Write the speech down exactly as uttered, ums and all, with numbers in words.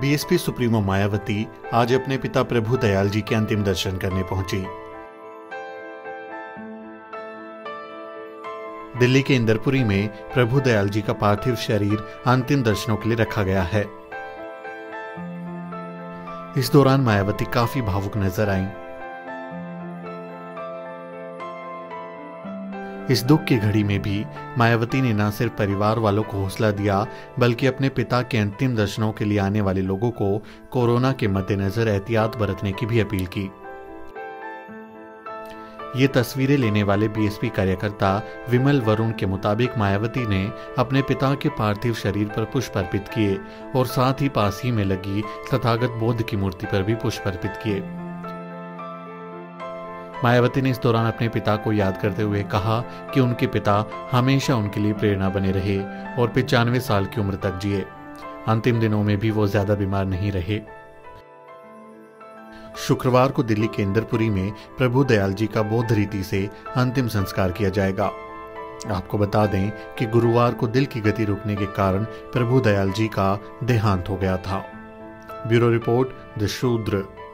BSP supremo Mayawati आज अपने पिता प्रभु दयाल जी के अंतिम दर्शन करने पहुंची। दिल्ली के इंद्रपुरी में प्रभु दयाल जी का पार्थिव शरीर अंतिम दर्शनों के लिए रखा गया है। इस दौरान मायावती काफी भावुक नजर आईं। इस दुख की घड़ी में भी मायावती ने न सिर्फ परिवार वालों को हौसला दिया, बल्कि अपने पिता के अंतिम दर्शनों के लिए आने वाले लोगों को कोरोना के मद्देनजर एहतियात बरतने की भी अपील की। ये तस्वीरें लेने वाले बीएसपी कार्यकर्ता विमल वरुण के मुताबिक मायावती ने अपने पिता के पार्थिव शरीर पर पुष्प अर्पित किए और साथ ही पास ही में लगी तथागत बोध की मूर्ति पर भी पुष्प अर्पित किए। मायावती ने इस दौरान अपने पिता को याद करते हुए कहा कि उनके पिता हमेशा उनके लिए प्रेरणा बने रहे और पचानवे साल की उम्र तक जिए। अंतिम दिनों में भी वो ज्यादा बीमार नहीं रहे। शुक्रवार को दिल्ली के इंद्रपुरी में प्रभु दयाल जी का बौद्ध रीति से अंतिम संस्कार किया जाएगा। आपको बता दें कि गुरुवार को दिल की गति रुकने के कारण प्रभु दयाल जी का देहांत हो गया था। ब्यूरो रिपोर्ट द शूद्र।